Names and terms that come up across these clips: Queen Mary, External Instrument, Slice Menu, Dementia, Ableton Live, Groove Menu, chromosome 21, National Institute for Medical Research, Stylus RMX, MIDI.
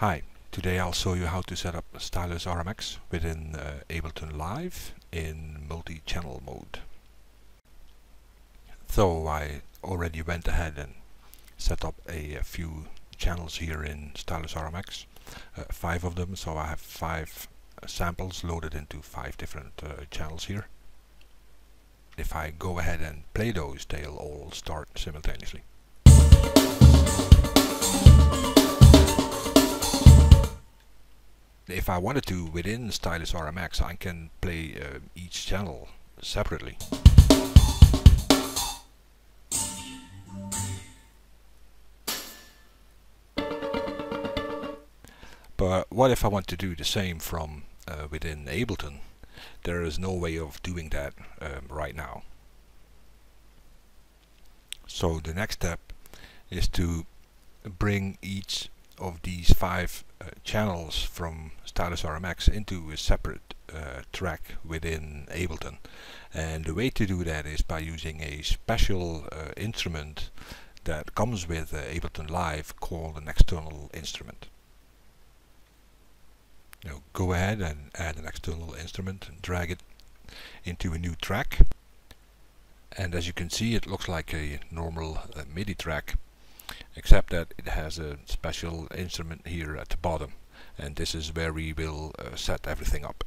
Hi, today I'll show you how to set up Stylus RMX within Ableton Live in multi-channel mode. So I already went ahead and set up a few channels here in Stylus RMX, 5 of them, so I have 5 samples loaded into 5 different channels here. If I go ahead and play those, they'll all start simultaneously. If I wanted to, within Stylus RMX, I can play each channel separately. But what if I want to do the same from within Ableton? There is no way of doing that right now. So the next step is to bring each of these 5 channels from Stylus RMX into a separate track within Ableton, and the way to do that is by using a special instrument that comes with Ableton Live called an external instrument. Now go ahead and add an external instrument and drag it into a new track, and as you can see it looks like a normal MIDI track, except that it has a special instrument here at the bottom, and this is where we will set everything up.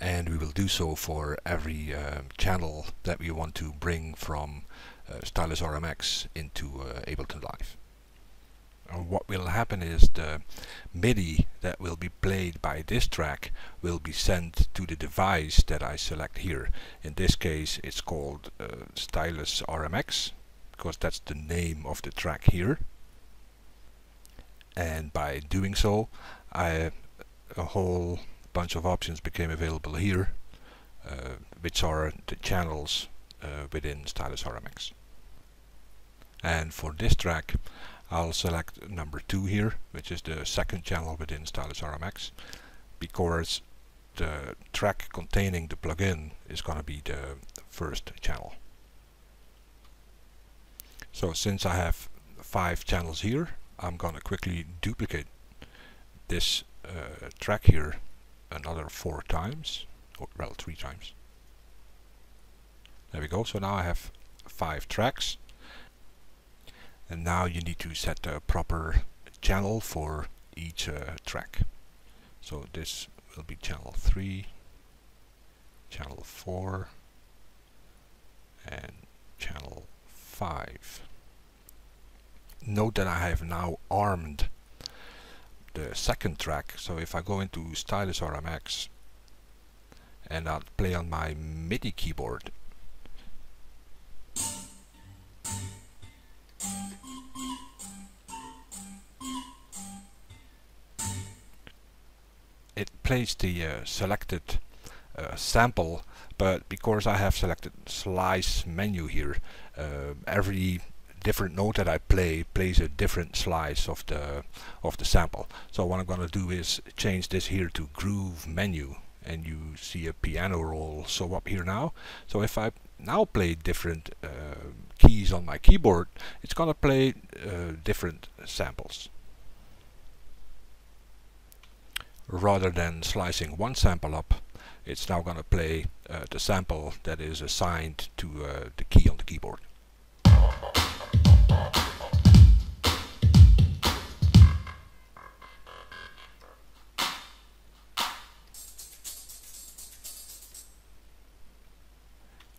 And we will do so for every channel that we want to bring from Stylus RMX into Ableton Live. What will happen is the MIDI that will be played by this track will be sent to the device that I select here. In this case it's called Stylus RMX, because that's the name of the track here, and by doing so a whole bunch of options became available here, which are the channels within Stylus RMX. And for this track I'll select number 2 here, which is the 2nd channel within Stylus RMX, because the track containing the plugin is going to be the 1st channel. So since I have 5 channels here, I'm gonna quickly duplicate this track here another 4 times, or well, 3 times. There we go. So now I have 5 tracks, and now you need to set the proper channel for each track. So this will be channel 3, channel 4, and channel 5. Note that I have now armed the 2nd track, so if I go into Stylus RMX and I'll play on my MIDI keyboard, it plays the selected sample, but because I have selected Slice Menu here, every different note that I play plays a different slice of the sample. So what I'm going to do is change this here to Groove Menu, and you see a piano roll show up here now. So if I now play different keys on my keyboard, it's going to play different samples. Rather than slicing one sample up, it's now going to play the sample that is assigned to the key on the keyboard.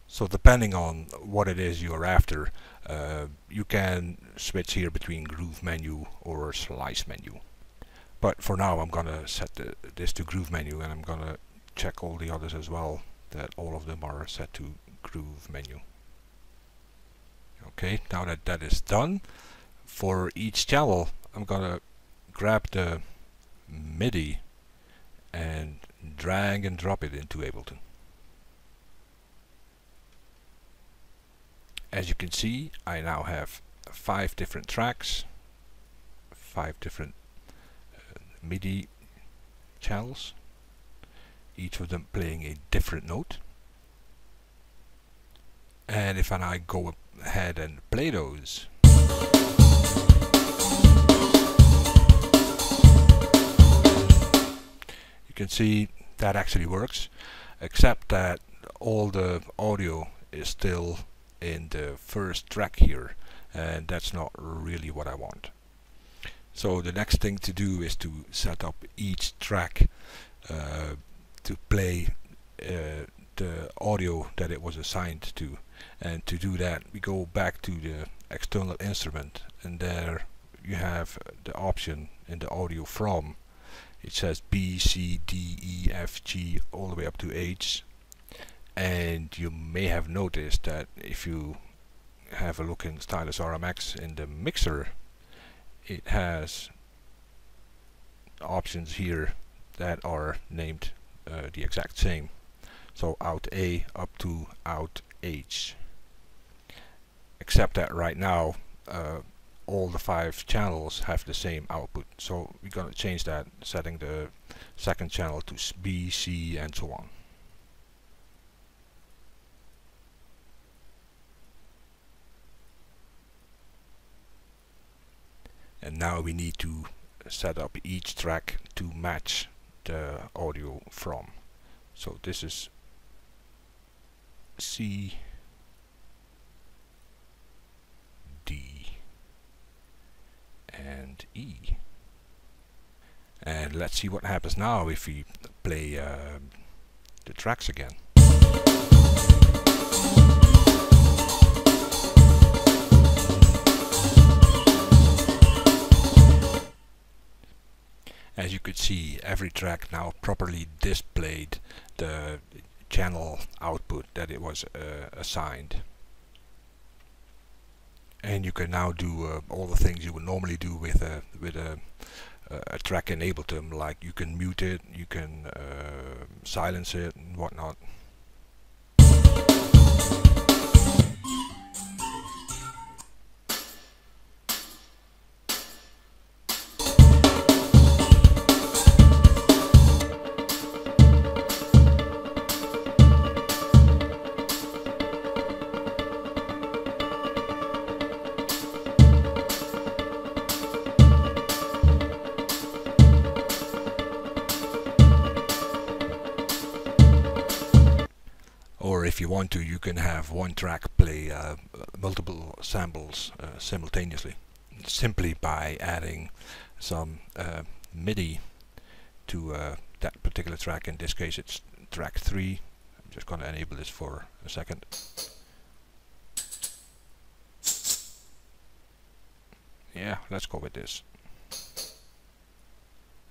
So depending on what it is you're after, you can switch here between Groove Menu or Slice Menu. But for now I'm gonna set this to Groove Menu, and I'm gonna check all the others as well, that all of them are set to Groove Menu. Okay, now that that is done, for each channel I'm gonna grab the MIDI and drag and drop it into Ableton. As you can see, I now have 5 different tracks, 5 different MIDI channels, each of them playing a different note. And if I go ahead and play those, can see that actually works, except that all the audio is still in the first track here, and that's not really what I want. So the next thing to do is to set up each track to play the audio that it was assigned to, and to do that we go back to the external instrument, and there you have the option in the audio from. It says B, C, D, E, F, G all the way up to H, and you may have noticed that if you have a look in Stylus RMX in the mixer, it has options here that are named the exact same, so out A up to out H, except that right now all the 5 channels have the same output, so we're going to change that, setting the second channel to B, C and so on. And now we need to set up each track to match the audio from. So this is C, D and E. And let's see what happens now if we play the tracks again. As you could see, every track now properly displayed the channel output that it was assigned. And you can now do all the things you would normally do with a track in Ableton, like you can mute it, you can silence it and whatnot. Or if you want to, you can have one track play multiple samples simultaneously, simply by adding some MIDI to that particular track. In this case it's track 3. I'm just going to enable this for a second. Yeah, let's go with this.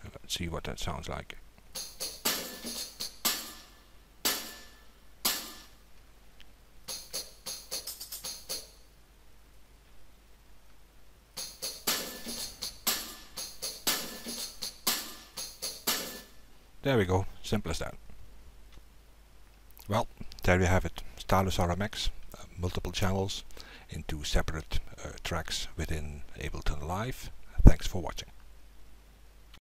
Let's see what that sounds like. There we go, simple as that. Well, there you have it, Stylus RMX, multiple channels into separate tracks within Ableton Live. Thanks for watching.